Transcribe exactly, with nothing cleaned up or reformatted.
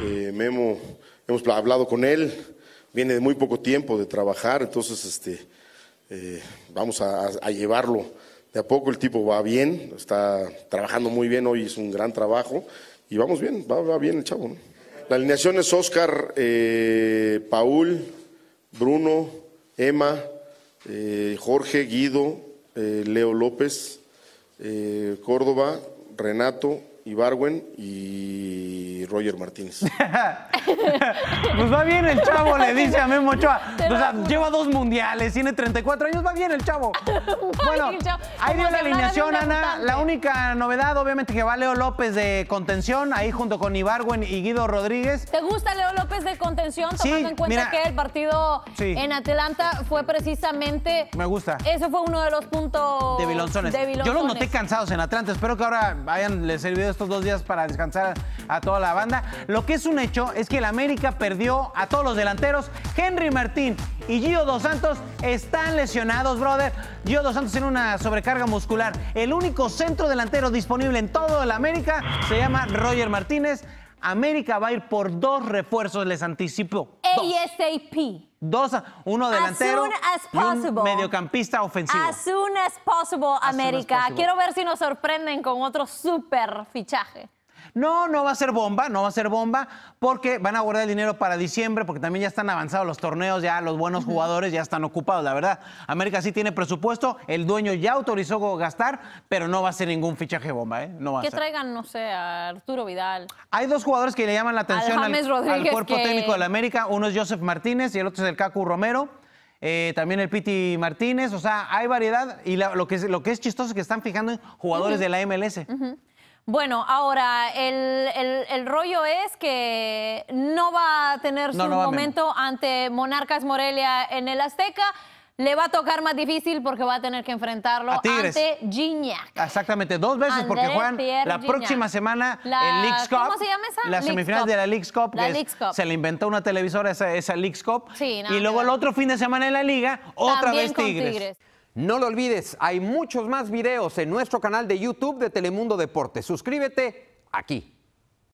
eh, Memo, hemos hablado con él, viene de muy poco tiempo de trabajar, entonces este, eh, vamos a, a llevarlo de a poco. El tipo va bien, está trabajando muy bien, hoy es un gran trabajo y vamos bien, va, va bien el chavo, ¿no? La alineación es Oscar, eh, Paul, Bruno, Emma, eh, Jorge, Guido, eh, Leo López, eh, Córdoba, Renato, Ibargüen y Roger Martínez. Pues va bien el chavo, le dice a Memo Ochoa. O sea, lleva dos mundiales, tiene treinta y cuatro años, va bien el chavo. Bueno, ahí dio la alineación, Ana. La única novedad, obviamente, que va Leo López de contención, ahí junto con Ibargüen y Guido Rodríguez. ¿Te gusta Leo López de contención? Sí, tomando en cuenta mira, que el partido sí. en Atlanta fue precisamente... Me gusta. Eso fue uno de los puntos... De Vilonzones. Yo los noté cansados en Atlanta. Espero que ahora hayan les servido estos dos días para descansar a toda la banda. Lo que es un hecho es que el América perdió a todos los delanteros. Henry Martín y Gio dos Santos están lesionados, brother. Gio dos Santos tiene una sobrecarga muscular. El único centro delantero disponible en todo el América se llama Roger Martínez. América va a ir por dos refuerzos, les anticipo. A S A P. Dos, uno delantero as soon as y un mediocampista ofensivo. As soon as possible, América. As as possible. Quiero ver si nos sorprenden con otro súper fichaje. No, no va a ser bomba, no va a ser bomba, porque van a guardar el dinero para diciembre, porque también ya están avanzados los torneos, ya los buenos jugadores ya están ocupados, la verdad. América sí tiene presupuesto, el dueño ya autorizó gastar, pero no va a ser ningún fichaje bomba, ¿eh? No va a ser. Que traigan, no sé, a Arturo Vidal. Hay dos jugadores que le llaman la atención al, al cuerpo que... técnico de la América, uno es Joseph Martínez y el otro es el Kaku Romero. Eh, también el Piti Martínez, o sea, hay variedad y la, lo, que es, lo que es chistoso es que están fijando en jugadores uh-huh. de la M L S. Uh-huh. Bueno, ahora, el, el, el rollo es que no va a tener no, su no momento a ante Monarcas Morelia en el Azteca. Le va a tocar más difícil porque va a tener que enfrentarlo a Tigres. Ante Gignac. Exactamente, dos veces André porque juegan Pierre la Gignac. Próxima semana la... el League Cup. ¿Cómo se llama esa? La semifinal de la League Cup. La League Cup. Se le inventó una televisora esa, esa League Cup. Sí, no, y luego el otro fin de semana en la Liga, otra vez Tigres. Tigres. No lo olvides, hay muchos más videos en nuestro canal de YouTube de Telemundo Deportes. Suscríbete aquí.